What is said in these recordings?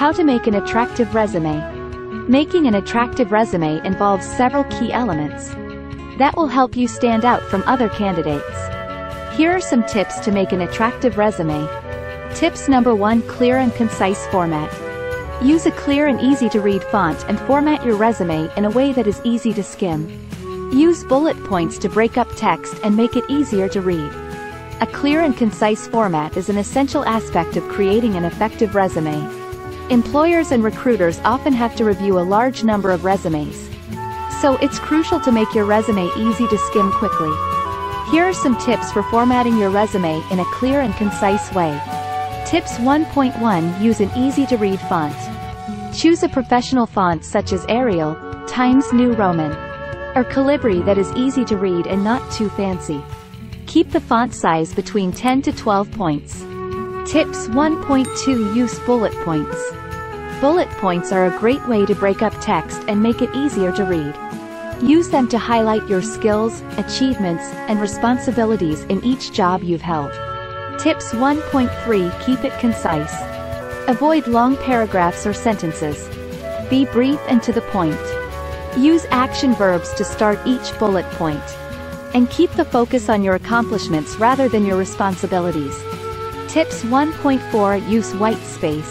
How to make an attractive resume. Making an attractive resume involves several key elements that will help you stand out from other candidates. Here are some tips to make an attractive resume. Tips number 1, clear and concise format. Use a clear and easy-to-read font and format your resume in a way that is easy to skim. Use bullet points to break up text and make it easier to read. A clear and concise format is an essential aspect of creating an effective resume. Employers and recruiters often have to review a large number of resumes, so it's crucial to make your resume easy to skim quickly. Here are some tips for formatting your resume in a clear and concise way. Tips 1.1. Use an easy-to-read font. Choose a professional font such as Arial, Times New Roman, or Calibri that is easy to read and not too fancy. Keep the font size between 10 to 12 points. Tips 1.2. Use bullet points. Bullet points are a great way to break up text and make it easier to read. Use them to highlight your skills, achievements, and responsibilities in each job you've held. Tips 1.3. Keep it concise. Avoid long paragraphs or sentences. Be brief and to the point. Use action verbs to start each bullet point, and keep the focus on your accomplishments rather than your responsibilities. Tips 1.4. Use white space.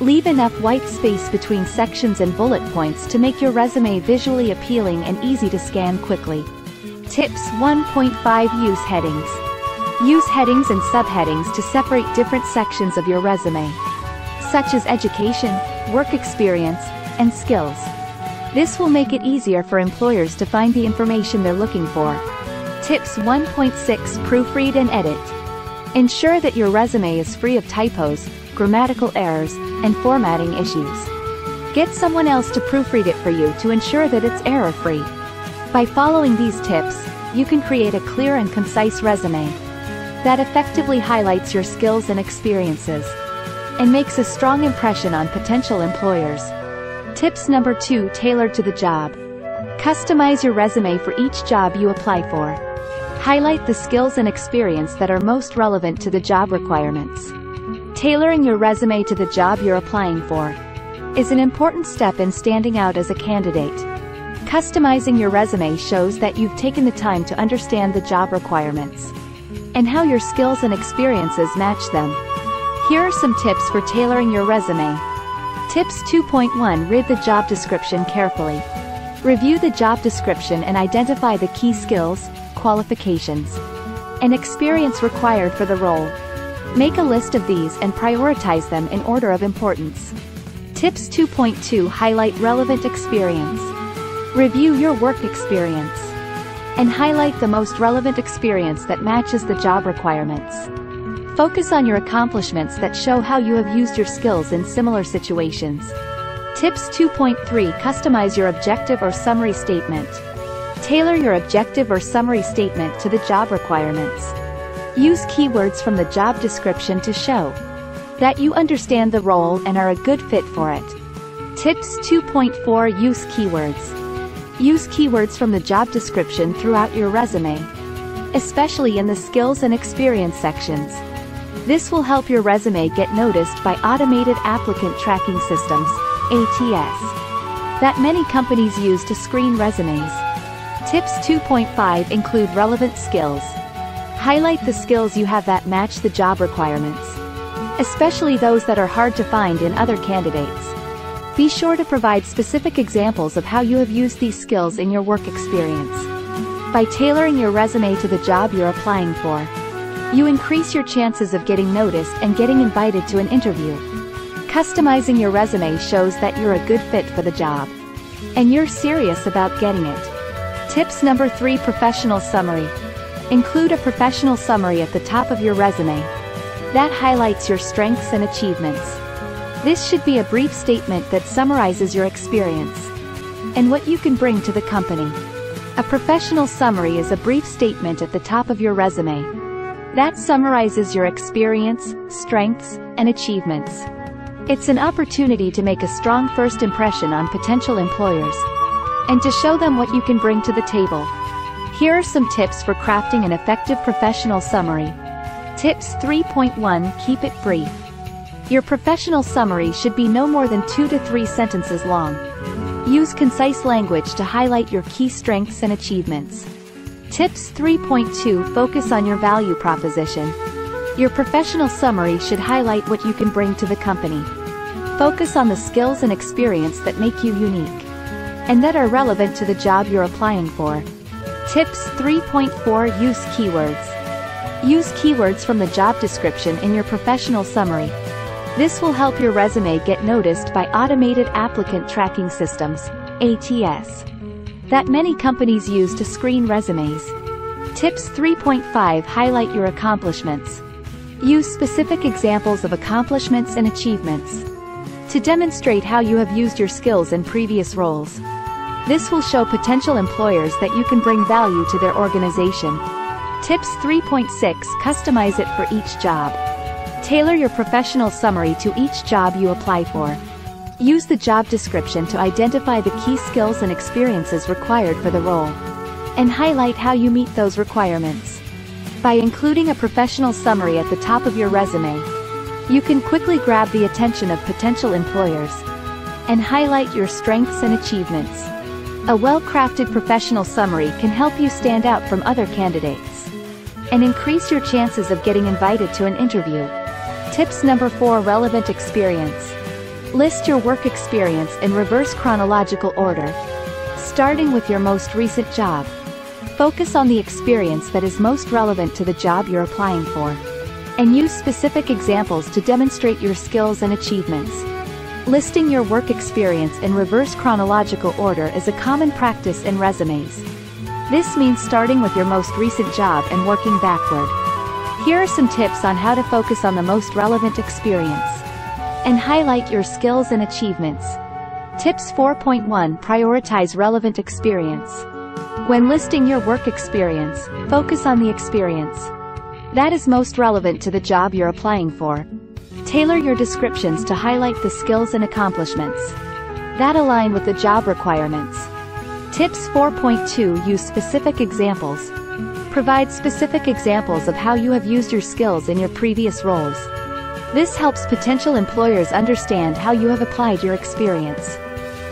Leave enough white space between sections and bullet points to make your resume visually appealing and easy to scan quickly. Tips 1.5. Use headings. Use headings and subheadings to separate different sections of your resume, such as education, work experience, and skills. This will make it easier for employers to find the information they're looking for. Tips 1.6. Proofread and edit. Ensure that your resume is free of typos, grammatical errors, and formatting issues. Get someone else to proofread it for you to ensure that it's error-free. By following these tips, you can create a clear and concise resume that effectively highlights your skills and experiences, and makes a strong impression on potential employers. Tips number 2, tailored to the job. Customize your resume for each job you apply for. Highlight the skills and experience that are most relevant to the job requirements. Tailoring your resume to the job you're applying for is an important step in standing out as a candidate. Customizing your resume shows that you've taken the time to understand the job requirements and how your skills and experiences match them. Here are some tips for tailoring your resume. Tips 2.1. Read the job description carefully. Review the job description and identify the key skills, qualifications, and experience required for the role. Make a list of these and prioritize them in order of importance. Tips 2.2. Highlight relevant experience. Review your work experience and highlight the most relevant experience that matches the job requirements. Focus on your accomplishments that show how you have used your skills in similar situations. Tips 2.3. Customize your objective or summary statement. Tailor your objective or summary statement to the job requirements. Use keywords from the job description to show that you understand the role and are a good fit for it. Tips 2.4. Use keywords. Use keywords from the job description throughout your resume, especially in the skills and experience sections. This will help your resume get noticed by automated applicant tracking systems, ATS, that many companies use to screen resumes. Tips 2.5. Include relevant skills. Highlight the skills you have that match the job requirements, especially those that are hard to find in other candidates. Be sure to provide specific examples of how you have used these skills in your work experience. By tailoring your resume to the job you're applying for, you increase your chances of getting noticed and getting invited to an interview. Customizing your resume shows that you're a good fit for the job, and you're serious about getting it. Tips number 3, professional summary. Include a professional summary at the top of your resume that highlights your strengths and achievements. This should be a brief statement that summarizes your experience and what you can bring to the company. A professional summary is a brief statement at the top of your resume that summarizes your experience, strengths, and achievements. It's an opportunity to make a strong first impression on potential employers and to show them what you can bring to the table. Here are some tips for crafting an effective professional summary. Tips 3.1. Keep it brief. Your professional summary should be no more than 2 to 3 sentences long. Use concise language to highlight your key strengths and achievements. Tips 3.2 Focus on your value proposition. Your professional summary should highlight what you can bring to the company. Focus on the skills and experience that make you unique and that are relevant to the job you're applying for. Tips 3.4 Use keywords. Use keywords from the job description in your professional summary. This will help your resume get noticed by automated applicant tracking systems, ATS, that many companies use to screen resumes. Tips 3.5 Highlight your accomplishments. Use specific examples of accomplishments and achievements to demonstrate how you have used your skills in previous roles. This will show potential employers that you can bring value to their organization. Tips 3.6 Customize it for each job. Tailor your professional summary to each job you apply for. Use the job description to identify the key skills and experiences required for the role, and highlight how you meet those requirements. By including a professional summary at the top of your resume, you can quickly grab the attention of potential employers and highlight your strengths and achievements. A well-crafted professional summary can help you stand out from other candidates and increase your chances of getting invited to an interview. Tips number 4 Relevant experience. List your work experience in reverse chronological order, starting with your most recent job. Focus on the experience that is most relevant to the job you're applying for, and use specific examples to demonstrate your skills and achievements. Listing your work experience in reverse chronological order is a common practice in resumes. This means starting with your most recent job and working backward. Here are some tips on how to focus on the most relevant experience and highlight your skills and achievements. Tips 4.1 Prioritize relevant experience. When listing your work experience, focus on the experience that is most relevant to the job you're applying for. Tailor your descriptions to highlight the skills and accomplishments that align with the job requirements. Tips 4.2 Use specific examples. Provide specific examples of how you have used your skills in your previous roles. This helps potential employers understand how you have applied your experience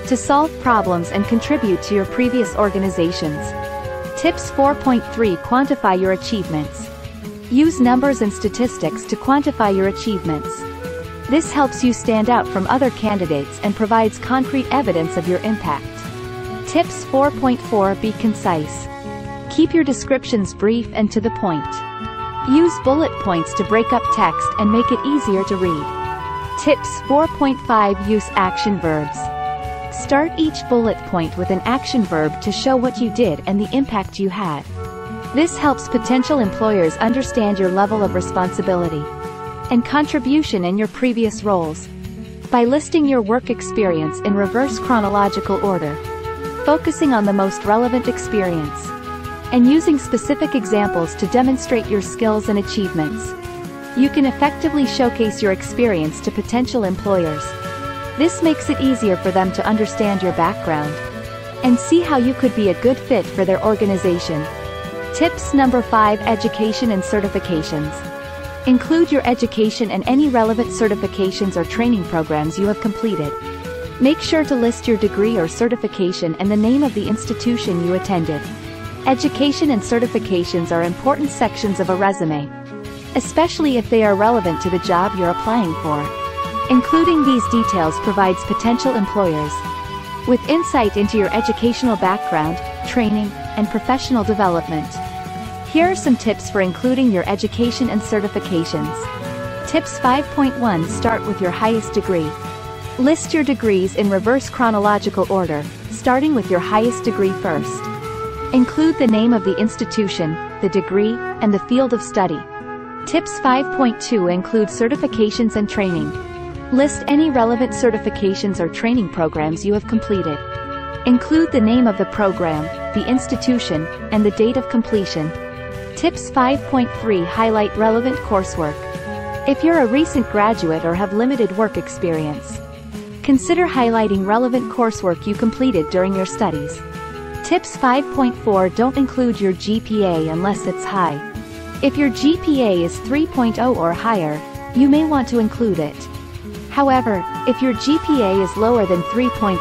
to solve problems and contribute to your previous organizations. Tips 4.3 Quantify your achievements. Use numbers and statistics to quantify your achievements. This helps you stand out from other candidates and provides concrete evidence of your impact. Tips 4.4 Be concise. Keep your descriptions brief and to the point. Use bullet points to break up text and make it easier to read. Tips 4.5 Use action verbs. Start each bullet point with an action verb to show what you did and the impact you had. This helps potential employers understand your level of responsibility and contribution in your previous roles. By listing your work experience in reverse chronological order, focusing on the most relevant experience, and using specific examples to demonstrate your skills and achievements, you can effectively showcase your experience to potential employers. This makes it easier for them to understand your background and see how you could be a good fit for their organization. Tips number 5 Education and certifications. Include your education and any relevant certifications or training programs you have completed. Make sure to list your degree or certification and the name of the institution you attended. Education and certifications are important sections of a resume, especially if they are relevant to the job you're applying for. Including these details provides potential employers with insight into your educational background, training, and professional development. Here are some tips for including your education and certifications. Tips 5.1 Start with your highest degree. List your degrees in reverse chronological order, starting with your highest degree first. Include the name of the institution, the degree, and the field of study. Tips 5.2 Include certifications and training. List any relevant certifications or training programs you have completed. Include the name of the program, the institution, and the date of completion. Tips 5.3 Highlight relevant coursework. If you're a recent graduate or have limited work experience, consider highlighting relevant coursework you completed during your studies. Tips 5.4 Don't include your GPA unless it's high. If your GPA is 3.0 or higher, you may want to include it. However, if your GPA is lower than 3.0,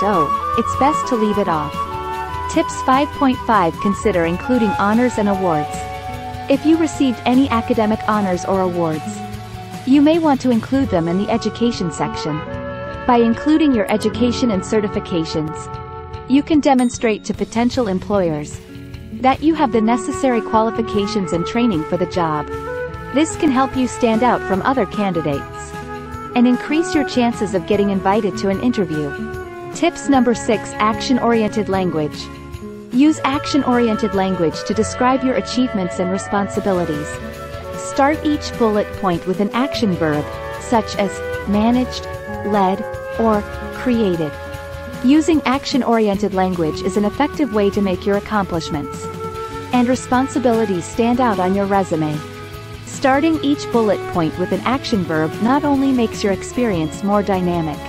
it's best to leave it off. Tips 5.5 Consider including honors and awards. If you received any academic honors or awards, you may want to include them in the education section. By including your education and certifications, you can demonstrate to potential employers that you have the necessary qualifications and training for the job. This can help you stand out from other candidates and increase your chances of getting invited to an interview. Tips number 6 Action-oriented language. Use action-oriented language to describe your achievements and responsibilities. Start each bullet point with an action verb, such as managed, led, or created. Using action-oriented language is an effective way to make your accomplishments and responsibilities stand out on your resume. Starting each bullet point with an action verb not only makes your experience more dynamic,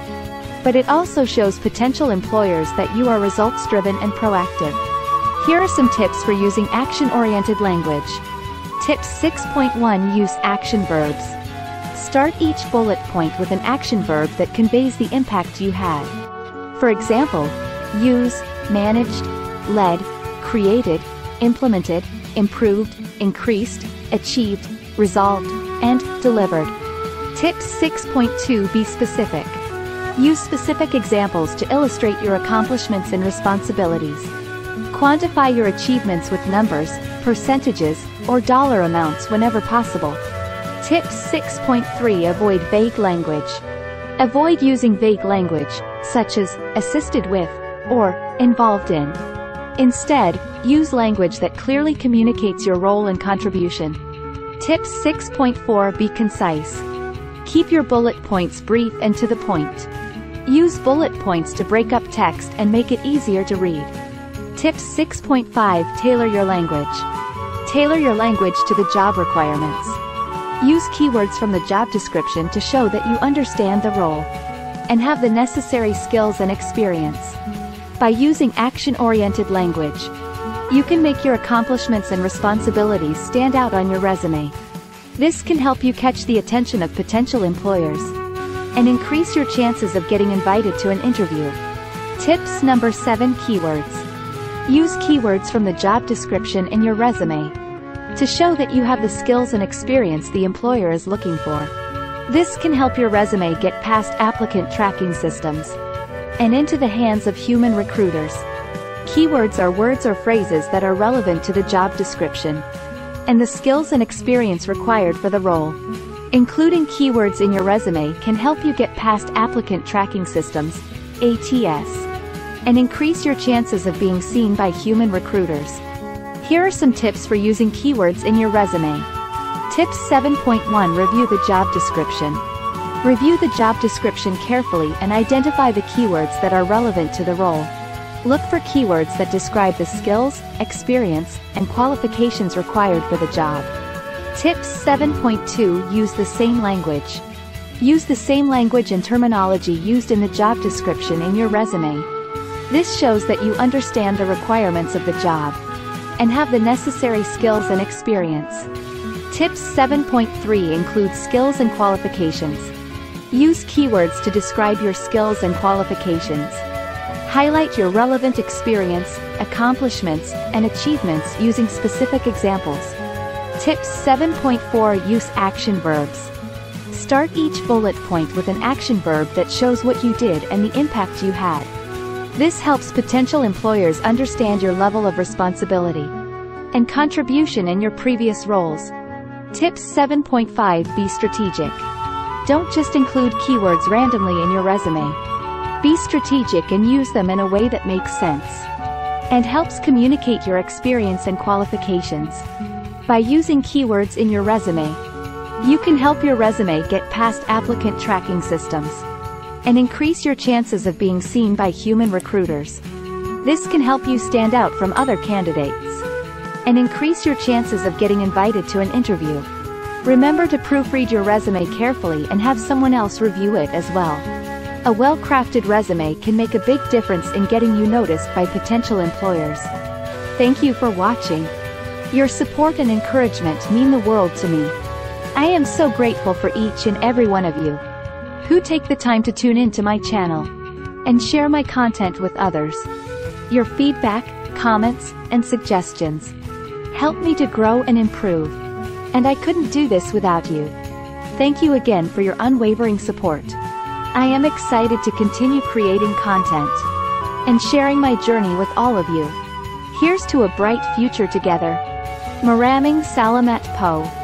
but it also shows potential employers that you are results-driven and proactive. Here are some tips for using action-oriented language. Tip 6.1 Use action verbs. Start each bullet point with an action verb that conveys the impact you had. For example, use managed, led, created, implemented, improved, increased, achieved, resolved, and delivered. Tip 6.2 Be specific. Use specific examples to illustrate your accomplishments and responsibilities. Quantify your achievements with numbers, percentages, or dollar amounts whenever possible. Tip 6.3 Avoid vague language. Avoid using vague language, such as assisted with or involved in. Instead, use language that clearly communicates your role and contribution. Tip 6.4 Be concise. Keep your bullet points brief and to the point. Use bullet points to break up text and make it easier to read. Tip 6.5 Tailor your language. Tailor your language to the job requirements. Use keywords from the job description to show that you understand the role and have the necessary skills and experience. By using action-oriented language, you can make your accomplishments and responsibilities stand out on your resume. This can help you catch the attention of potential employers and increase your chances of getting invited to an interview. Tips number 7 Keywords. Use keywords from the job description in your resume to show that you have the skills and experience the employer is looking for. This can help your resume get past applicant tracking systems and into the hands of human recruiters. Keywords are words or phrases that are relevant to the job description and the skills and experience required for the role. Including keywords in your resume can help you get past applicant tracking systems, ATS, and increase your chances of being seen by human recruiters. Here are some tips for using keywords in your resume. Tip 7.1 Review the job description. Review the job description carefully and identify the keywords that are relevant to the role. Look for keywords that describe the skills, experience, and qualifications required for the job. Tip 7.2 Use the same language. Use the same language and terminology used in the job description in your resume. This shows that you understand the requirements of the job and have the necessary skills and experience. Tip 7.3 Include skills and qualifications. Use keywords to describe your skills and qualifications. Highlight your relevant experience, accomplishments, and achievements using specific examples. Tip 7.4 Use action verbs. Start each bullet point with an action verb that shows what you did and the impact you had. This helps potential employers understand your level of responsibility and contribution in your previous roles. Tip 7.5 Be strategic. Don't just include keywords randomly in your resume. Be strategic and use them in a way that makes sense and helps communicate your experience and qualifications. By using keywords in your resume, you can help your resume get past applicant tracking systems and increase your chances of being seen by human recruiters. This can help you stand out from other candidates and increase your chances of getting invited to an interview. Remember to proofread your resume carefully and have someone else review it as well. A well-crafted resume can make a big difference in getting you noticed by potential employers. Thank you for watching. Your support and encouragement mean the world to me. I am so grateful for each and every one of you. who take the time to tune into my channel and share my content with others. Your feedback, comments, and suggestions help me to grow and improve, and I couldn't do this without you. Thank you again for your unwavering support. I am excited to continue creating content and sharing my journey with all of you. Here's to a bright future together. Maraming Salamat po.